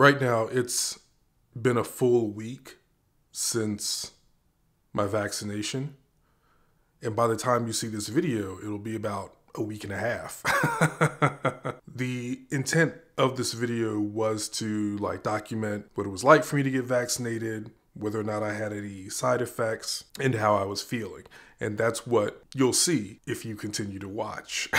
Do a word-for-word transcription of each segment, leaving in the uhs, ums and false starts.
Right now, it's been a full week since my vaccination. And by the time you see this video, it'll be about a week and a half. The intent of this video was to like document what it was like for me to get vaccinated, whether or not I had any side effects, and how I was feeling. And that's what you'll see if you continue to watch.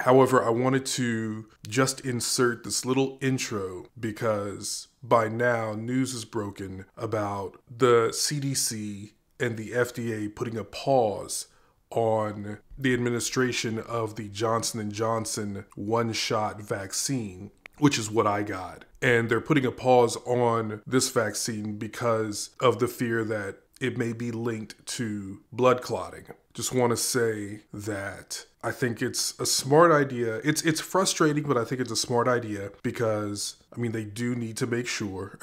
However, I wanted to just insert this little intro because by now news is broken about the C D C and the F D A putting a pause on the administration of the Johnson and Johnson one-shot vaccine, which is what I got. And they're putting a pause on this vaccine because of the fear that it may be linked to blood clotting. Just want to say that I think it's a smart idea. It's it's frustrating, but I think it's a smart idea because, I mean, they do need to make sure.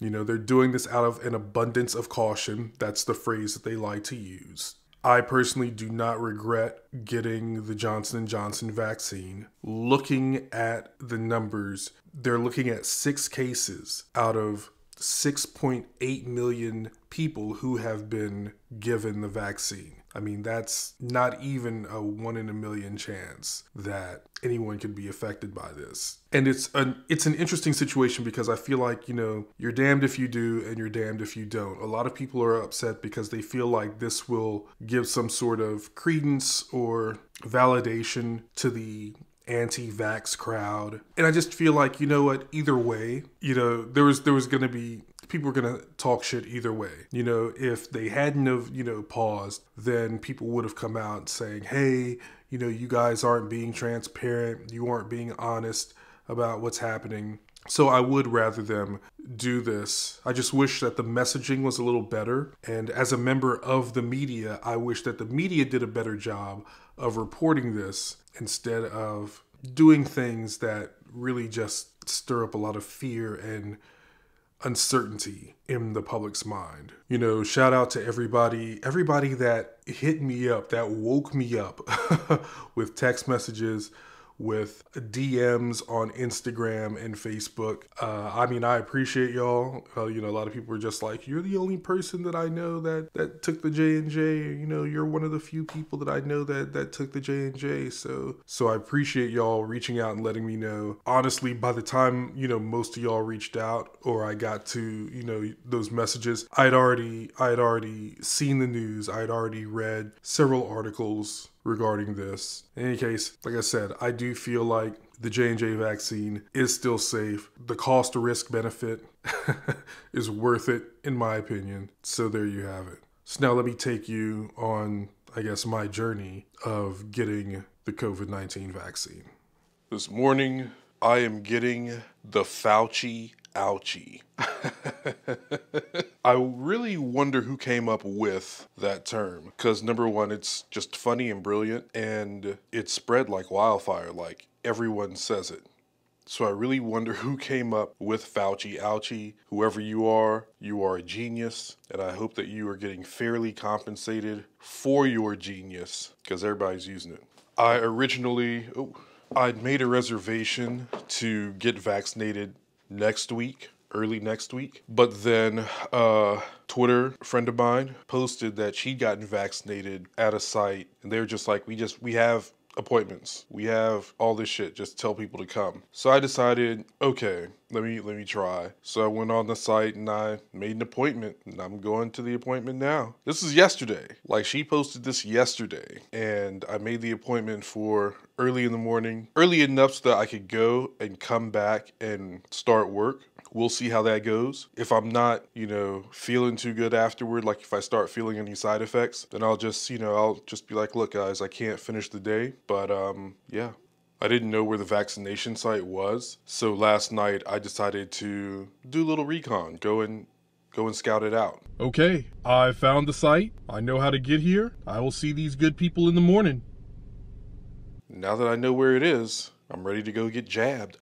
You know, they're doing this out of an abundance of caution. That's the phrase that they like to use. I personally do not regret getting the Johnson and Johnson vaccine. Looking at the numbers, they're looking at six cases out of six point eight million people who have been given the vaccine. I mean, that's not even a one in a million chance that anyone could be affected by this. And it's an, it's an interesting situation because I feel like, you know, you're damned if you do and you're damned if you don't. A lot of people are upset because they feel like this will give some sort of credence or validation to the anti-vax crowd. And I just feel like, you know what, either way, you know, there was there was gonna be, people were gonna talk shit either way. You know, if they hadn't have, you know, paused, then people would have come out saying, hey, you know, you guys aren't being transparent, you aren't being honest about what's happening. So I would rather them do this. I just wish that the messaging was a little better. And as a member of the media, I wish that the media did a better job of reporting this instead of doing things that really just stir up a lot of fear and uncertainty in the public's mind. You know, shout out to everybody, everybody that hit me up, that woke me up with text messages, with D Ms on Instagram and Facebook. Uh, I mean, I appreciate y'all. Uh, you know, a lot of people are just like, you're the only person that I know that, that took the J and J. You know, you're one of the few people that I know that, that took the J and J. So, so I appreciate y'all reaching out and letting me know. Honestly, by the time, you know, most of y'all reached out or I got to, you know, those messages, I'd already, I'd already seen the news. I'd already read several articles regarding this. In any case, like I said, I do feel like the J and J vaccine is still safe. The cost to risk benefit is worth it, in my opinion. So there you have it. So now let me take you on, I guess, my journey of getting the COVID nineteen vaccine. This morning, I am getting the Fauci ouchie. I really wonder who came up with that term because number one, it's just funny and brilliant and it spread like wildfire, like everyone says it. So I really wonder who came up with Fauci ouchie. Whoever you are, you are a genius and I hope that you are getting fairly compensated for your genius because everybody's using it. I originally, oh, I'd made a reservation to get vaccinated next week, early next week. But then uh, Twitter, a friend of mine, posted that she'd gotten vaccinated at a site. And they were just like, we just, we have appointments. We have all this shit. Just tell people to come. So I decided, okay, let me, let me try. So I went on the site and I made an appointment and I'm going to the appointment now. This is yesterday. Like she posted this yesterday and I made the appointment for early in the morning, early enough so that I could go and come back and start work. We'll see how that goes. If I'm not, you know, feeling too good afterward, like if I start feeling any side effects, then I'll just, you know, I'll just be like, look guys, I can't finish the day. But um, yeah, I didn't know where the vaccination site was. So last night I decided to do a little recon, go and go and scout it out. Okay, I found the site. I know how to get here. I will see these good people in the morning. Now that I know where it is, I'm ready to go get jabbed.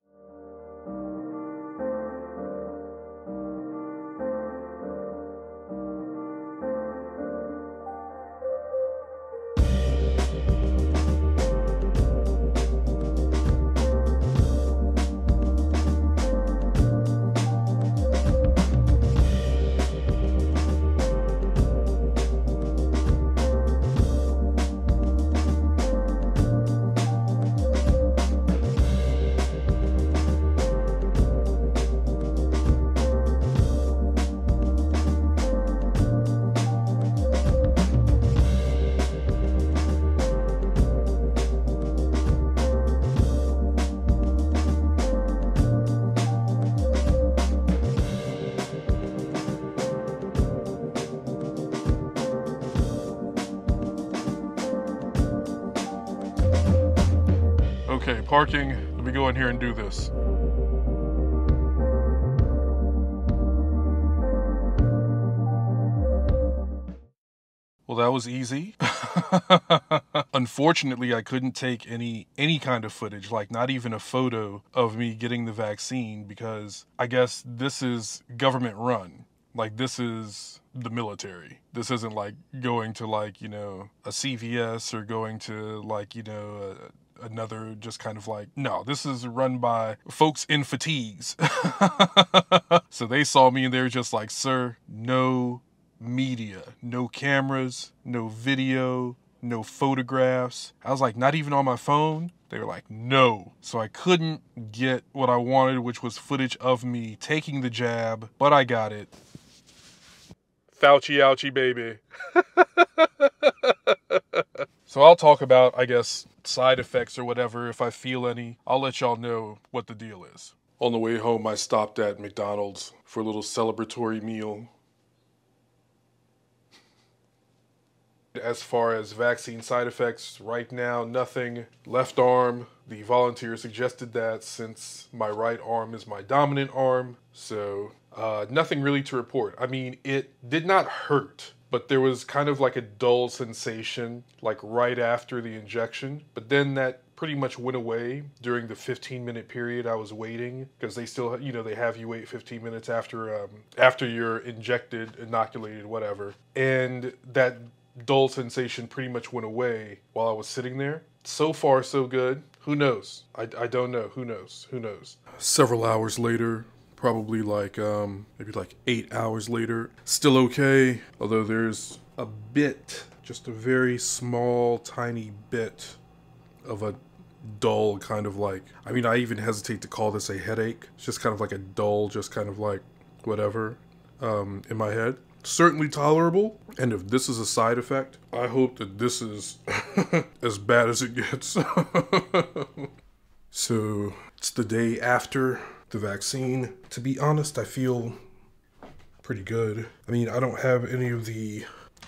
Okay, parking, let me go in here and do this. Well, that was easy. Unfortunately, I couldn't take any any kind of footage, like not even a photo of me getting the vaccine, because I guess this is government run. Like, this is the military. This isn't like going to like, you know, a C V S or going to like, you know, a, another just kind of like, no, this is run by folks in fatigues. So they saw me and they were just like, sir, no media, no cameras, no video, no photographs. I was like, not even on my phone? They were like, no. So I couldn't get what I wanted, which was footage of me taking the jab, but I got it. Fauci, ouchie, baby. So I'll talk about, I guess, side effects or whatever. If I feel any, I'll let y'all know what the deal is. On the way home, I stopped at McDonald's for a little celebratory meal. As far as vaccine side effects, right now, nothing. Left arm, the volunteer suggested that since my right arm is my dominant arm. So uh, nothing really to report. I mean, it did not hurt, but there was kind of like a dull sensation, like right after the injection. But then that pretty much went away during the fifteen minute period I was waiting, because they still, you know, they have you wait fifteen minutes after, um, after you're injected, inoculated, whatever. And that dull sensation pretty much went away while I was sitting there. So far, so good. Who knows? I, I don't know. Who knows? Who knows? Several hours later, probably like um, maybe like eight hours later. Still okay, although there's a bit, just a very small, tiny bit of a dull kind of like, I mean, I even hesitate to call this a headache. It's just kind of like a dull, just kind of like whatever um, in my head. Certainly tolerable, and if this is a side effect, I hope that this is as bad as it gets. So it's the day after the vaccine. To be honest, I feel pretty good. I mean, I don't have any of the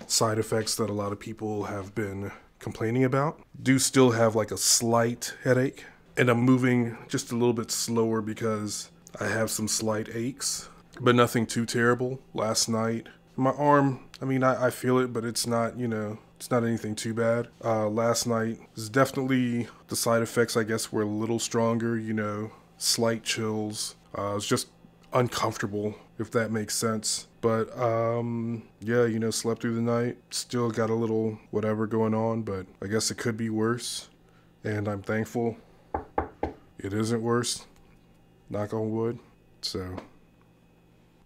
side effects that a lot of people have been complaining about. Do still have like a slight headache, and I'm moving just a little bit slower because I have some slight aches, but nothing too terrible. Last night, my arm, I mean, I, I feel it, but it's not, you know, it's not anything too bad. Uh, last night was definitely, the side effects, I guess, were a little stronger, you know, slight chills. Uh, it was just uncomfortable, if that makes sense. But um, yeah, you know, slept through the night, still got a little whatever going on, but I guess it could be worse. And I'm thankful it isn't worse, knock on wood. So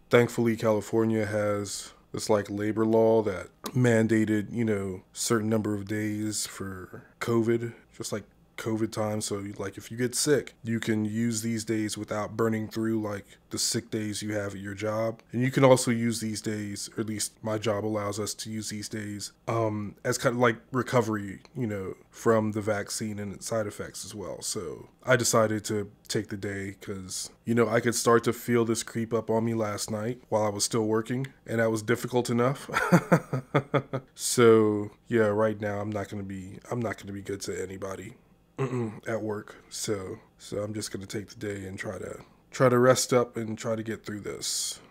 thankfully, California has this like labor law that mandated, you know, certain number of days for COVID, just like COVID time. So like if you get sick, you can use these days without burning through like the sick days you have at your job. And you can also use these days, or at least my job allows us to use these days um, as kind of like recovery, you know, from the vaccine and its side effects as well. So I decided to take the day because, you know, I could start to feel this creep up on me last night while I was still working, and that was difficult enough. So yeah, right now I'm not going to be, I'm not going to be good to anybody at work, so so I'm just gonna take the day and try to try to rest up and try to get through this.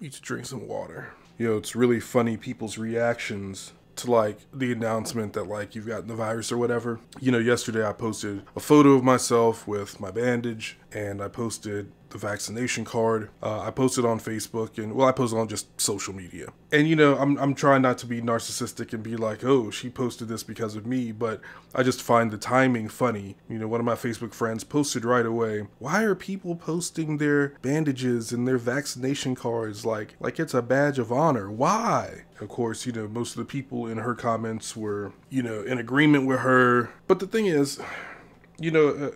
Need to drink some water. You know, it's really funny people's reactions to like the announcement that like you've gotten the virus or whatever. You know, yesterday I posted a photo of myself with my bandage, and I posted the vaccination card. Uh, I posted on Facebook, and well, I posted on just social media. And you know, I'm, I'm trying not to be narcissistic and be like, oh, she posted this because of me, but I just find the timing funny. You know, one of my Facebook friends posted right away, why are people posting their bandages and their vaccination cards like, like it's a badge of honor? Why? Of course, you know, most of the people in her comments were, you know, in agreement with her. But the thing is, you know, uh,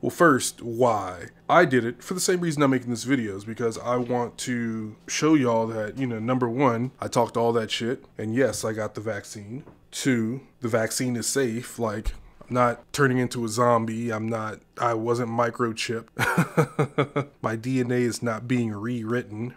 well, first, why? I did it for the same reason I'm making this video, is because I want to show y'all that, you know, number one, I talked all that shit, and yes, I got the vaccine. Two, the vaccine is safe. Like, I'm not turning into a zombie. I'm not, I wasn't microchipped. My D N A is not being rewritten.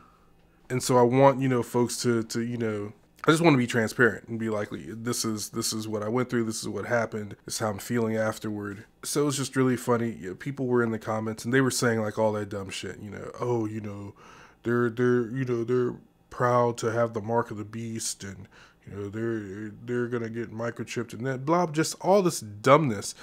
And so I want, you know, folks to, to you know, I just want to be transparent and be like, this is this is what I went through, this is what happened, this is how I'm feeling afterward. So it was just really funny. You know, people were in the comments and they were saying like all that dumb shit, you know, oh, you know, they're they're you know, they're proud to have the mark of the beast, and you know, they're they're gonna get microchipped and that blah, just all this dumbness.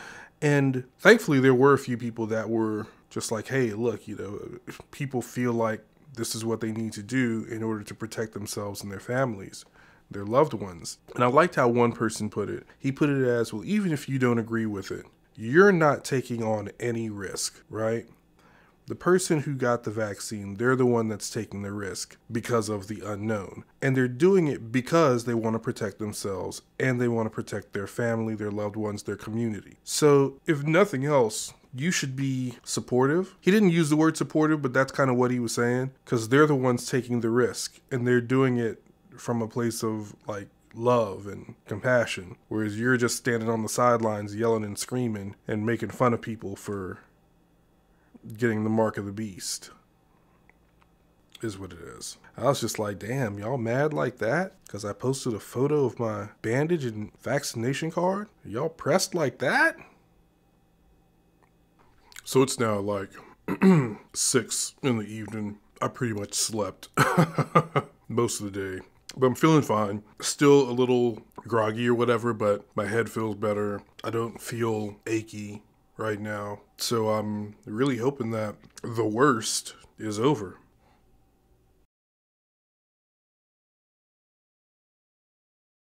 And thankfully there were a few people that were just like, hey, look, you know, people feel like this is what they need to do in order to protect themselves and their families, their loved ones. And I liked how one person put it. He put it as, well, even if you don't agree with it, you're not taking on any risk, right? The person who got the vaccine, they're the one that's taking the risk because of the unknown. And they're doing it because they want to protect themselves and they want to protect their family, their loved ones, their community. So if nothing else, you should be supportive. He didn't use the word supportive, but that's kind of what he was saying, because they're the ones taking the risk and they're doing it from a place of like love and compassion, whereas you're just standing on the sidelines yelling and screaming and making fun of people for getting the mark of the beast, is what it is. I was just like, damn, y'all mad like that? Because I posted a photo of my bandage and vaccination card? Y'all pressed like that? So it's now like six in the evening. I pretty much slept most of the day, but I'm feeling fine. Still a little groggy or whatever, but my head feels better. I don't feel achy right now. So I'm really hoping that the worst is over.